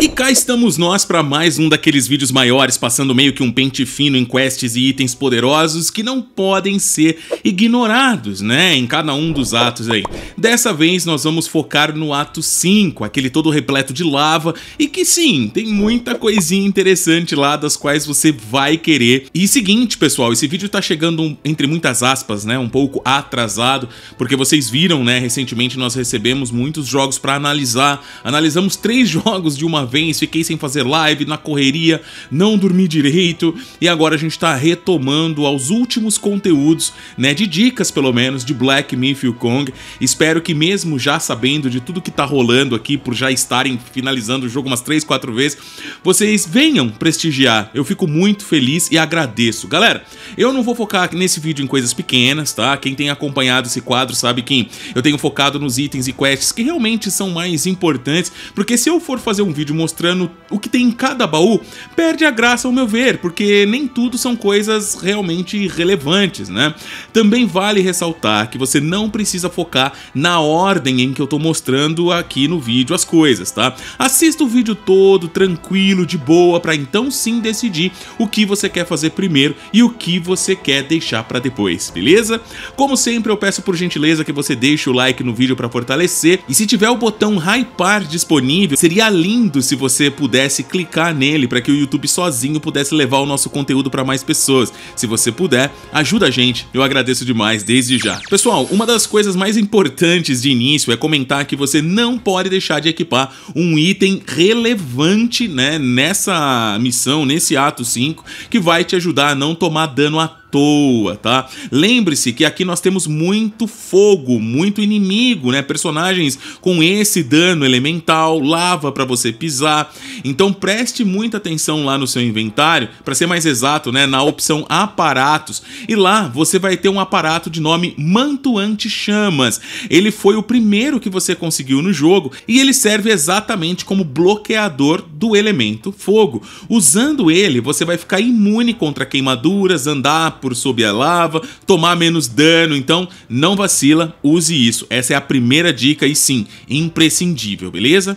E cá estamos nós para mais um daqueles vídeos maiores, passando meio que um pente fino em quests e itens poderosos que não podem ser ignorados, né, em cada um dos atos aí. Dessa vez nós vamos focar no ato 5, aquele todo repleto de lava, e que sim, tem muita coisinha interessante lá das quais você vai querer. E seguinte, pessoal, esse vídeo tá chegando entre muitas aspas, né, um pouco atrasado, porque vocês viram, né, recentemente nós recebemos muitos jogos para analisar. Analisamos 3 jogos de uma vez, fiquei sem fazer live, na correria, não dormi direito, e agora a gente tá retomando aos últimos conteúdos, né, de dicas pelo menos, de Black Myth: Wukong. Espero que mesmo já sabendo de tudo que tá rolando aqui, por já estarem finalizando o jogo umas 3, 4 vezes, vocês venham prestigiar, eu fico muito feliz e agradeço. Galera, eu não vou focar nesse vídeo em coisas pequenas, tá? Quem tem acompanhado esse quadro sabe que eu tenho focado nos itens e quests que realmente são mais importantes, porque se eu for fazer um vídeo mostrando o que tem em cada baú, perde a graça ao meu ver, porque nem tudo são coisas realmente relevantes, né? Também vale ressaltar que você não precisa focar na ordem em que eu tô mostrando aqui no vídeo as coisas, tá? Assista o vídeo todo, tranquilo, de boa, pra então sim decidir o que você quer fazer primeiro e o que você quer deixar pra depois, beleza? Como sempre, eu peço por gentileza que você deixe o like no vídeo pra fortalecer, e se tiver o botão hypar disponível, seria lindo se você pudesse clicar nele para que o YouTube sozinho pudesse levar o nosso conteúdo para mais pessoas. Se você puder, ajuda a gente, eu agradeço demais desde já. Pessoal, uma das coisas mais importantes de início é comentar que você não pode deixar de equipar um item relevante, né, nessa missão, nesse ato 5, que vai te ajudar a não tomar dano à toa, tá? Lembre-se que aqui nós temos muito fogo, muito inimigo, né? Personagens com esse dano elemental, lava pra você pisar. Então preste muita atenção lá no seu inventário, pra ser mais exato, né, na opção aparatos. E lá você vai ter um aparato de nome Manto Anti-Chamas. Ele foi o primeiro que você conseguiu no jogo e ele serve exatamente como bloqueador do elemento fogo. Usando ele, você vai ficar imune contra queimaduras, andar por sob a lava, tomar menos dano. Então não vacila, use isso. Essa é a primeira dica e sim, imprescindível, beleza?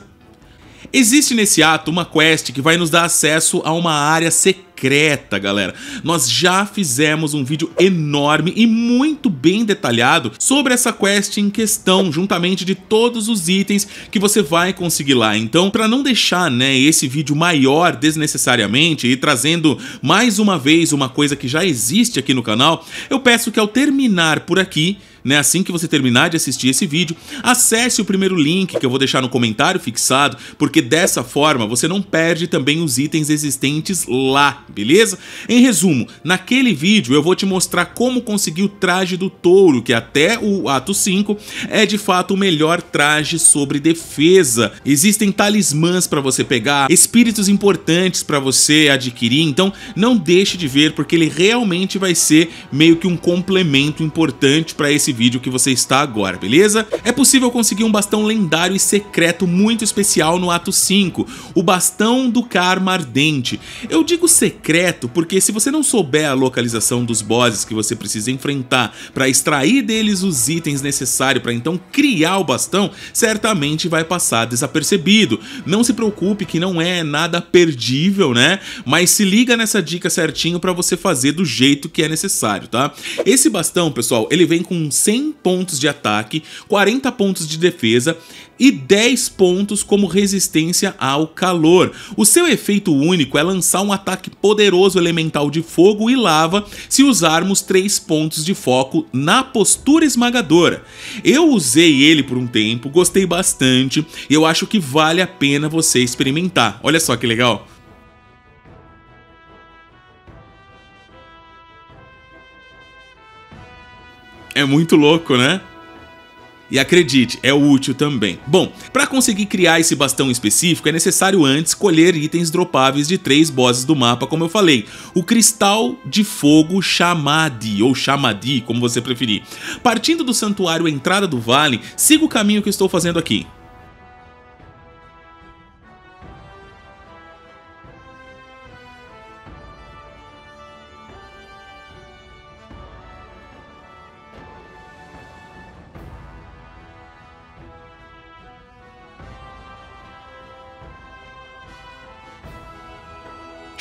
Existe nesse ato uma quest que vai nos dar acesso a uma área secreta, galera. Nós já fizemos um vídeo enorme e muito bem detalhado sobre essa quest em questão, juntamente de todos os itens que você vai conseguir lá. Então, para não deixar, né, esse vídeo maior desnecessariamente e trazendo mais uma vez uma coisa que já existe aqui no canal, eu peço que ao terminar por aqui, né, assim que você terminar de assistir esse vídeo, acesse o primeiro link que eu vou deixar no comentário fixado, porque dessa forma você não perde também os itens existentes lá, beleza? Em resumo, naquele vídeo eu vou te mostrar como conseguir o traje do touro, que até o ato 5 é de fato o melhor traje sobre defesa. Existem talismãs para você pegar, espíritos importantes para você adquirir, então não deixe de ver, porque ele realmente vai ser meio que um complemento importante para esse vídeo que você está agora, beleza? É possível conseguir um bastão lendário e secreto muito especial no ato 5, o Bastão do Karma Ardente. Eu digo secreto porque se você não souber a localização dos bosses que você precisa enfrentar para extrair deles os itens necessários para então criar o bastão, certamente vai passar desapercebido. Não se preocupe que não é nada perdível, né? Mas se liga nessa dica certinho para você fazer do jeito que é necessário, tá? Esse bastão, pessoal, ele vem com 100 pontos de ataque, 40 pontos de defesa e 10 pontos como resistência ao calor. O seu efeito único é lançar um ataque poderoso elemental de fogo e lava se usarmos 3 pontos de foco na postura esmagadora. Eu usei ele por um tempo, gostei bastante e eu acho que vale a pena você experimentar. Olha só que legal! É muito louco, né? E acredite, é útil também. Bom, para conseguir criar esse bastão específico, é necessário antes colher itens dropáveis de 3 bosses do mapa, como eu falei. O Cristal de Fogo Chamadi, ou Chamadi, como você preferir. Partindo do santuário à entrada do vale, siga o caminho que eu estou fazendo aqui.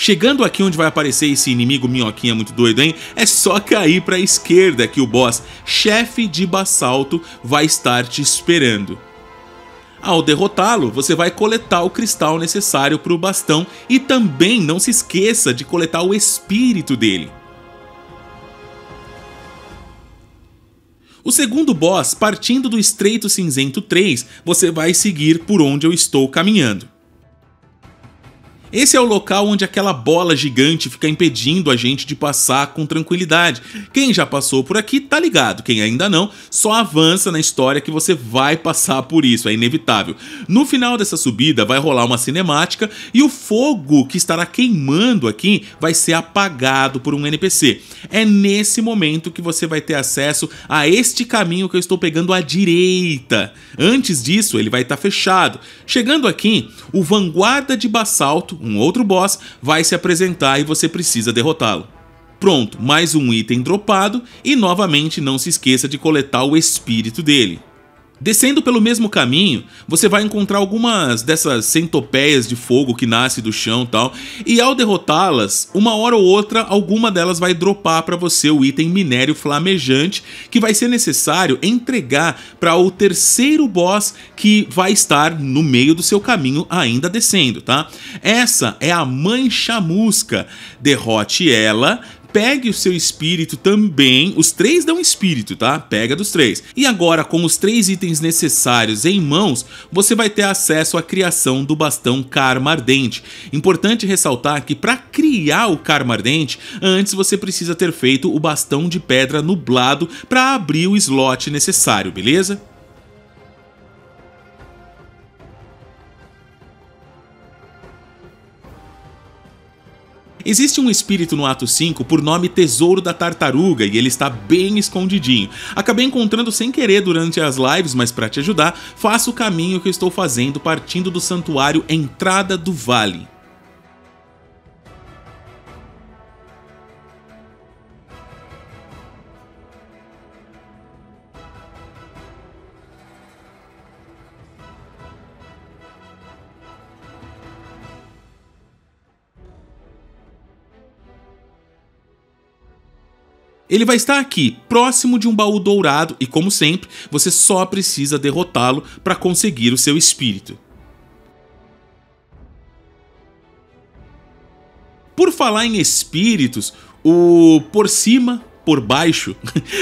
Chegando aqui onde vai aparecer esse inimigo minhoquinha muito doido, hein? É só cair para a esquerda que o boss, chefe de basalto, vai estar te esperando. Ao derrotá-lo, você vai coletar o cristal necessário para o bastão e também não se esqueça de coletar o espírito dele. O segundo boss, partindo do Estreito Cinzento 3, você vai seguir por onde eu estou caminhando. Esse é o local onde aquela bola gigante fica impedindo a gente de passar com tranquilidade. Quem já passou por aqui tá ligado, quem ainda não, só avança na história que você vai passar por isso, é inevitável. No final dessa subida vai rolar uma cinemática e o fogo que estará queimando aqui vai ser apagado por um NPC. É nesse momento que você vai ter acesso a este caminho que eu estou pegando à direita. Antes disso, ele vai estar fechado. Chegando aqui, o Vanguarda de Basalto, um outro boss, vai se apresentar e você precisa derrotá-lo. Pronto, mais um item dropado e novamente não se esqueça de coletar o espírito dele. Descendo pelo mesmo caminho, você vai encontrar algumas dessas centopeias de fogo que nasce do chão e tal, e ao derrotá-las, uma hora ou outra, alguma delas vai dropar para você o item minério flamejante, que vai ser necessário entregar para o terceiro boss que vai estar no meio do seu caminho ainda descendo, tá? Essa é a Mancha Musca. Derrote ela. Pegue o seu espírito também, os três dão espírito, tá? Pega dos três. E agora, com os três itens necessários em mãos, você vai ter acesso à criação do Bastão Karma Ardente. Importante ressaltar que para criar o Karma Ardente, antes você precisa ter feito o Bastão de Pedra Nublado para abrir o slot necessário, beleza? Existe um espírito no ato 5 por nome Tesouro da Tartaruga e ele está bem escondidinho. Acabei encontrando sem querer durante as lives, mas para te ajudar, faça o caminho que eu estou fazendo partindo do santuário Entrada do Vale. Ele vai estar aqui, próximo de um baú dourado e, como sempre, você só precisa derrotá-lo para conseguir o seu espírito. Por falar em espíritos, o Por Cima, Por Baixo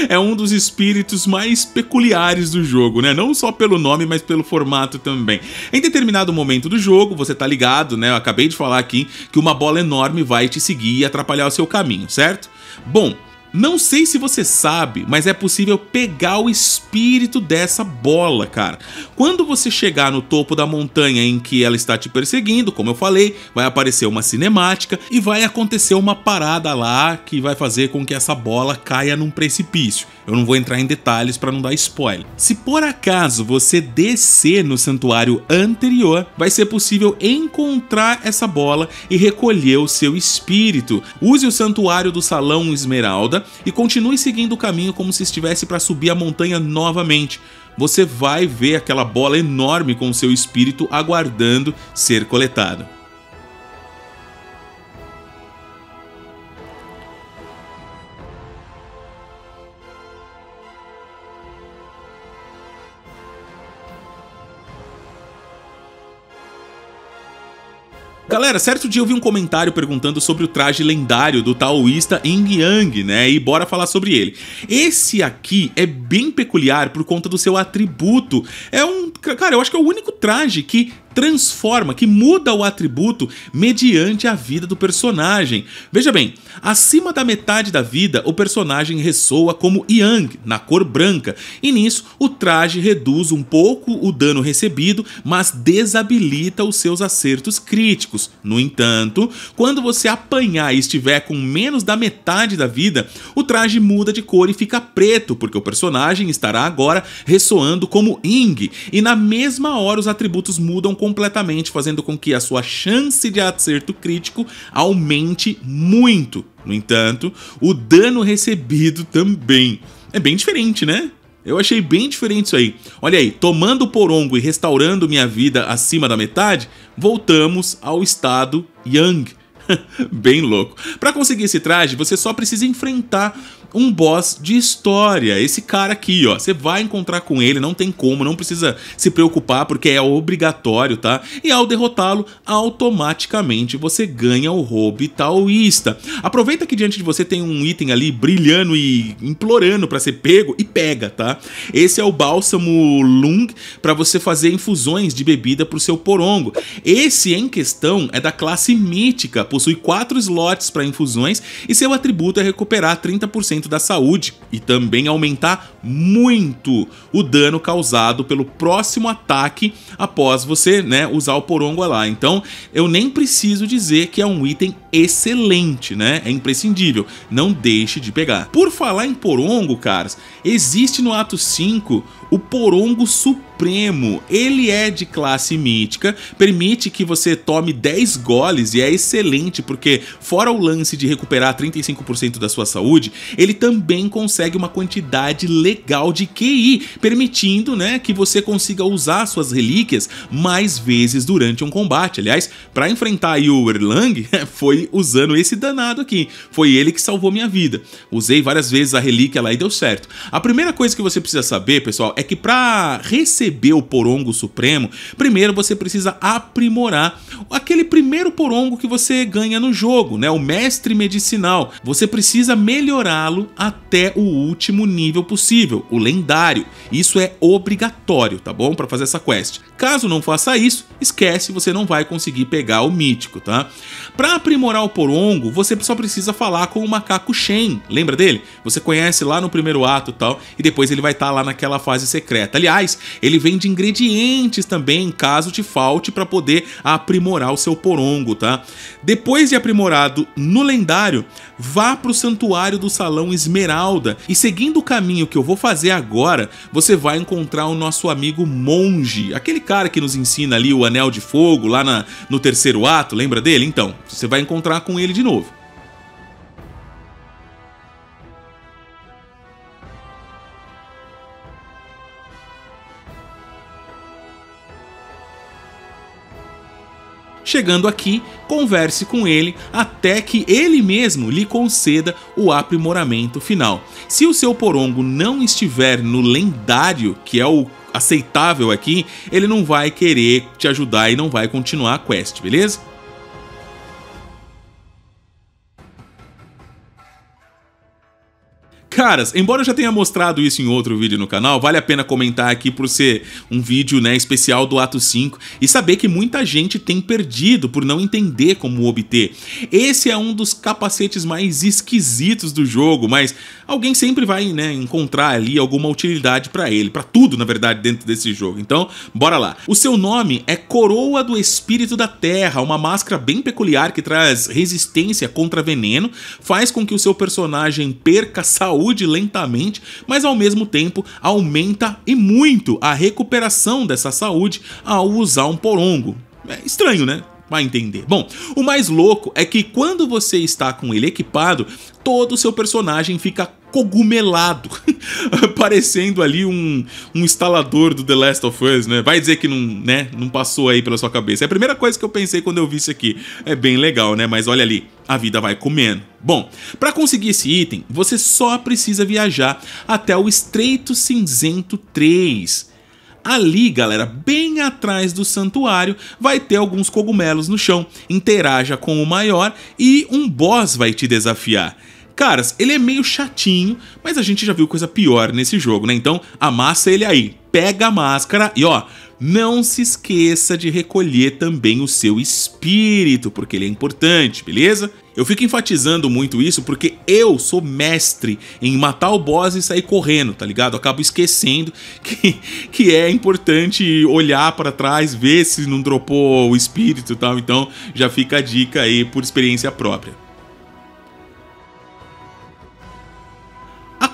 é um dos espíritos mais peculiares do jogo, né? Não só pelo nome, mas pelo formato também. Em determinado momento do jogo, você tá ligado, né? Eu acabei de falar aqui que uma bola enorme vai te seguir e atrapalhar o seu caminho, certo? Bom, não sei se você sabe, mas é possível pegar o espírito dessa bola, cara. Quando você chegar no topo da montanha em que ela está te perseguindo, como eu falei, vai aparecer uma cinemática e vai acontecer uma parada lá que vai fazer com que essa bola caia num precipício. Eu não vou entrar em detalhes para não dar spoiler. Se por acaso você descer no santuário anterior, vai ser possível encontrar essa bola e recolher o seu espírito. Use o santuário do Salão Esmeralda e continue seguindo o caminho como se estivesse para subir a montanha novamente. Você vai ver aquela bola enorme com o seu espírito aguardando ser coletado. Galera, certo dia eu vi um comentário perguntando sobre o traje lendário do taoísta Ying Yang, né? E bora falar sobre ele. Esse aqui é bem peculiar por conta do seu atributo. É um... Cara, eu acho que é o único traje que transforma, que muda o atributo mediante a vida do personagem. Veja bem, acima da metade da vida, o personagem ressoa como Yang, na cor branca, e nisso o traje reduz um pouco o dano recebido, mas desabilita os seus acertos críticos. No entanto, quando você apanhar e estiver com menos da metade da vida, o traje muda de cor e fica preto, porque o personagem estará agora ressoando como Ying, e na mesma hora os atributos mudam completamente, fazendo com que a sua chance de acerto crítico aumente muito. No entanto, o dano recebido também. É bem diferente, né? Eu achei bem diferente isso aí. Olha aí, tomando o porongo e restaurando minha vida acima da metade, voltamos ao estado Yang. Bem louco. Para conseguir esse traje, você só precisa enfrentar um boss de história, esse cara aqui, ó. Você vai encontrar com ele, não tem como, não precisa se preocupar, porque é obrigatório, tá? E ao derrotá-lo, automaticamente você ganha o Robe Taoísta. Aproveita que diante de você tem um item ali brilhando e implorando para ser pego e pega, tá? Esse é o Bálsamo Lung, para você fazer infusões de bebida pro seu porongo. Esse em questão é da classe mítica, possui 4 slots para infusões e seu atributo é recuperar 30% da saúde e também aumentar muito o dano causado pelo próximo ataque após você, né, usar o porongo lá. Então, eu nem preciso dizer que é um item excelente, né? É imprescindível. Não deixe de pegar. Por falar em porongo, caras, existe no ato 5 o Porongo Supremo. Ele é de classe mítica, permite que você tome 10 goles e é excelente porque, fora o lance de recuperar 35% da sua saúde, ele também consegue uma quantidade legal de QI, permitindo, né, que você consiga usar suas relíquias mais vezes durante um combate. Aliás, para enfrentar aí o Erlang, foi usando esse danado aqui. Foi ele que salvou minha vida. Usei várias vezes a relíquia lá e deu certo. A primeira coisa que você precisa saber, pessoal, é que para receber o Porongo Supremo, primeiro você precisa aprimorar aquele primeiro porongo que você ganha no jogo, né? O mestre medicinal. Você precisa melhorá-lo até o último nível possível, o lendário. Isso é obrigatório, tá bom? Para fazer essa quest. Caso não faça isso, esquece, você não vai conseguir pegar o mítico, tá? Para aprimorar o porongo, você só precisa falar com o macaco Shen. Lembra dele? Você conhece lá no primeiro ato e tal, e depois ele vai estar lá naquela fase secreta. Aliás, ele vende ingredientes também, caso te falte, para poder aprimorar o seu porongo, tá? Depois de aprimorado no lendário, vá pro santuário do Salão Esmeralda e, seguindo o caminho que eu vou fazer agora, você vai encontrar o nosso amigo Monge, aquele cara que nos ensina ali o Anel de Fogo lá no terceiro ato, lembra dele? Então, você vai encontrar com ele de novo. Chegando aqui, converse com ele até que ele mesmo lhe conceda o aprimoramento final. Se o seu porongo não estiver no lendário, que é o aceitável aqui, ele não vai querer te ajudar e não vai continuar a quest, beleza? Caras, embora eu já tenha mostrado isso em outro vídeo no canal, vale a pena comentar aqui por ser um vídeo, né, especial do Ato 5 e saber que muita gente tem perdido por não entender como obter. Esse é um dos capacetes mais esquisitos do jogo, mas alguém sempre vai, né, encontrar ali alguma utilidade pra ele, pra tudo, na verdade, dentro desse jogo. Então, bora lá. O seu nome é Coroa do Espírito da Terra, uma máscara bem peculiar que traz resistência contra veneno, faz com que o seu personagem perca saúde lentamente, mas ao mesmo tempo aumenta e muito a recuperação dessa saúde ao usar um porongo. É estranho, né? Vai entender. Bom, o mais louco é que quando você está com ele equipado, todo o seu personagem fica cogumelado, parecendo ali um instalador do The Last of Us, né? Vai dizer que não, né? Não passou aí pela sua cabeça. É a primeira coisa que eu pensei quando eu vi isso aqui. É bem legal, né? Mas olha ali, a vida vai comendo. Bom, para conseguir esse item, você só precisa viajar até o Estreito Cinzento 3. Ali, galera, bem atrás do santuário, vai ter alguns cogumelos no chão. Interaja com o maior e um boss vai te desafiar. Caras, ele é meio chatinho, mas a gente já viu coisa pior nesse jogo, né? Então, amassa ele aí, pega a máscara e, ó, não se esqueça de recolher também o seu espírito, porque ele é importante, beleza? Eu fico enfatizando muito isso porque eu sou mestre em matar o boss e sair correndo, tá ligado? Eu acabo esquecendo que é importante olhar pra trás, ver se não dropou o espírito e tal. Então, já fica a dica aí por experiência própria.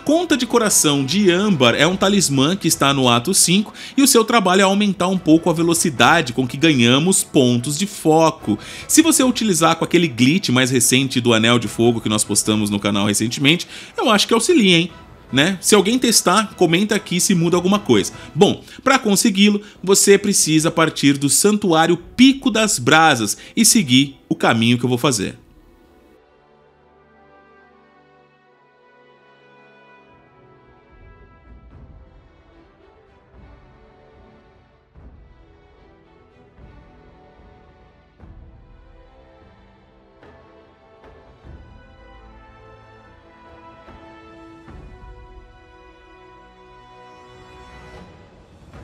Conta de Coração de Âmbar é um talismã que está no ato 5 e o seu trabalho é aumentar um pouco a velocidade com que ganhamos pontos de foco. Se você utilizar com aquele glitch mais recente do Anel de Fogo que nós postamos no canal recentemente, eu acho que auxilia, hein? Né? Se alguém testar, comenta aqui se muda alguma coisa. Bom, para consegui-lo, você precisa partir do Santuário Pico das Brasas e seguir o caminho que eu vou fazer.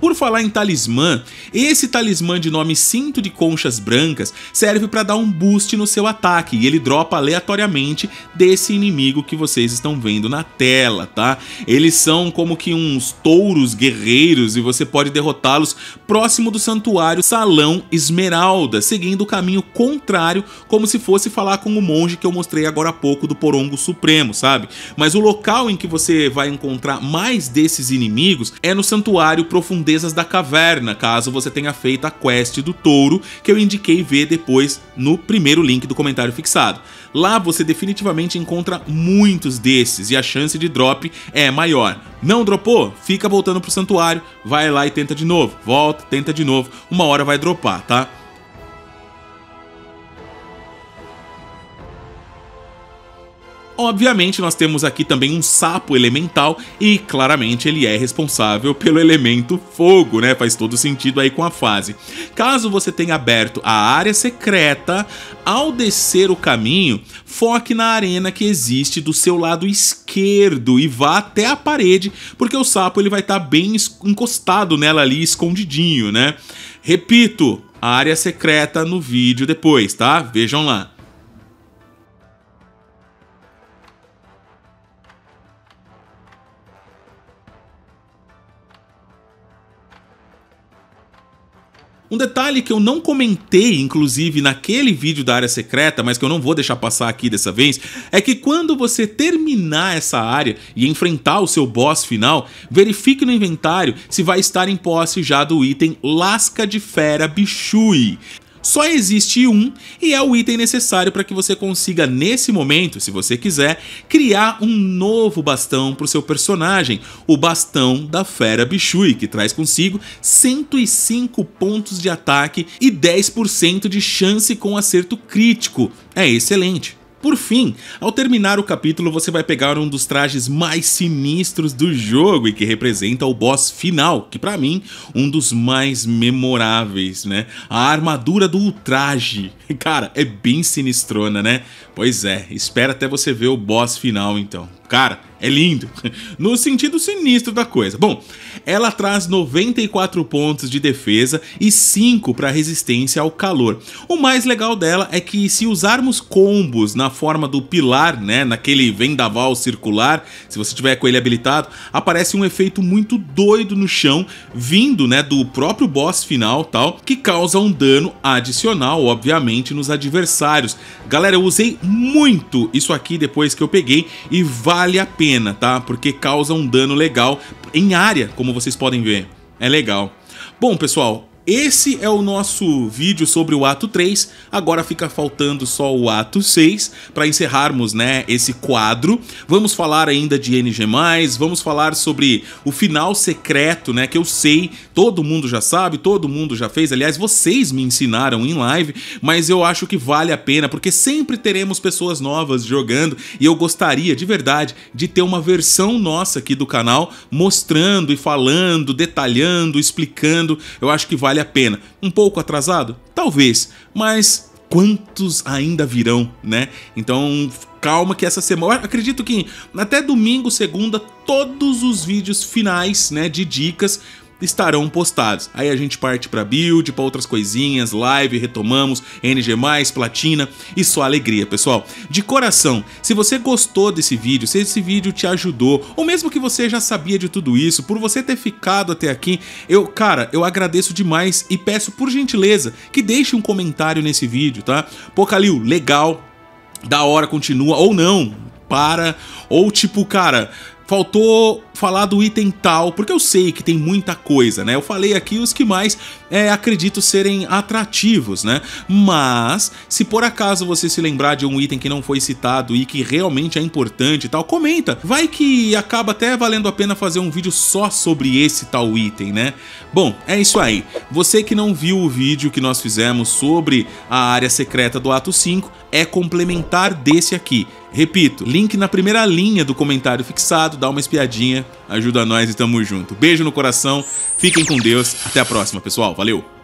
Por falar em talismã, esse talismã de nome Cinto de Conchas Brancas serve para dar um boost no seu ataque e ele dropa aleatoriamente desse inimigo que vocês estão vendo na tela, tá? Eles são como que uns touros guerreiros e você pode derrotá-los próximo do santuário Salão Esmeralda, seguindo o caminho contrário, como se fosse falar com o monge que eu mostrei agora há pouco do Porongo Supremo, sabe? Mas o local em que você vai encontrar mais desses inimigos é no santuário Profundezas da Caverna, caso você tenha feito a quest do touro, que eu indiquei ver depois no primeiro link do comentário fixado. Lá você definitivamente encontra muitos desses e a chance de drop é maior. Não dropou? Fica voltando pro santuário, vai lá e tenta de novo, volta, tenta de novo, uma hora vai dropar, tá? Obviamente nós temos aqui também um sapo elemental e claramente ele é responsável pelo elemento fogo, né? Faz todo sentido aí com a fase. Caso você tenha aberto a área secreta, ao descer o caminho, foque na arena que existe do seu lado esquerdo e vá até a parede, porque o sapo ele vai estar bem encostado nela ali, escondidinho, né? Repito, a área secreta no vídeo depois, tá? Vejam lá. Um detalhe que eu não comentei, inclusive, naquele vídeo da área secreta, mas que eu não vou deixar passar aqui dessa vez, é que quando você terminar essa área e enfrentar o seu boss final, verifique no inventário se vai estar em posse já do item Lasca de Fera Bishui. Só existe um e é o item necessário para que você consiga, nesse momento, se você quiser, criar um novo bastão para o seu personagem, o Bastão da Fera Bichui, que traz consigo 105 pontos de ataque e 10% de chance com acerto crítico. É excelente. Por fim, ao terminar o capítulo, você vai pegar um dos trajes mais sinistros do jogo e que representa o boss final, que pra mim, um dos mais memoráveis, né? A Armadura do Ultraje. Cara, é bem sinistrona, né? Pois é, espera até você ver o boss final, então. Cara, é lindo, no sentido sinistro da coisa. Bom, ela traz 94 pontos de defesa e 5 para resistência ao calor. O mais legal dela é que se usarmos combos na forma do pilar, né, naquele vendaval circular, se você tiver com ele habilitado, aparece um efeito muito doido no chão, vindo, né, do próprio boss final, tal, que causa um dano adicional, obviamente, nos adversários. Galera, eu usei muito isso aqui depois que eu peguei e vale a pena, tá? Porque causa um dano legal em área, como vocês podem ver. É legal. Bom, pessoal, esse é o nosso vídeo sobre o ato 3, agora fica faltando só o ato 6 para encerrarmos, né, esse quadro. Vamos falar ainda de NG+, vamos falar sobre o final secreto, né, que eu sei, todo mundo já sabe, todo mundo já fez, aliás, vocês me ensinaram em live, mas eu acho que vale a pena, porque sempre teremos pessoas novas jogando e eu gostaria, de verdade, de ter uma versão nossa aqui do canal, mostrando e falando, detalhando, explicando. Eu acho que vale a pena. Um pouco atrasado? Talvez, mas quantos ainda virão, né? Então, calma que essa semana, eu acredito que até domingo, segunda, todos os vídeos finais, né, de dicas estarão postados. Aí a gente parte pra build, pra outras coisinhas, live, retomamos, NG+, platina e só alegria, pessoal. De coração, se você gostou desse vídeo, se esse vídeo te ajudou, ou mesmo que você já sabia de tudo isso, por você ter ficado até aqui, eu agradeço demais e peço por gentileza que deixe um comentário nesse vídeo, tá? Pô, Kalil, legal, da hora, continua, ou não, para, ou tipo, cara, faltou falar do item tal, porque eu sei que tem muita coisa, né? Eu falei aqui os que mais acredito serem atrativos, né? Mas, se por acaso você se lembrar de um item que não foi citado e que realmente é importante e tal, comenta. Vai que acaba até valendo a pena fazer um vídeo só sobre esse tal item, né? Bom, é isso aí. Você que não viu o vídeo que nós fizemos sobre a área secreta do ato 5, é complementar desse aqui. Repito, link na primeira linha do comentário fixado, dá uma espiadinha, ajuda nós e tamo junto. Beijo no coração, fiquem com Deus, até a próxima, pessoal, valeu!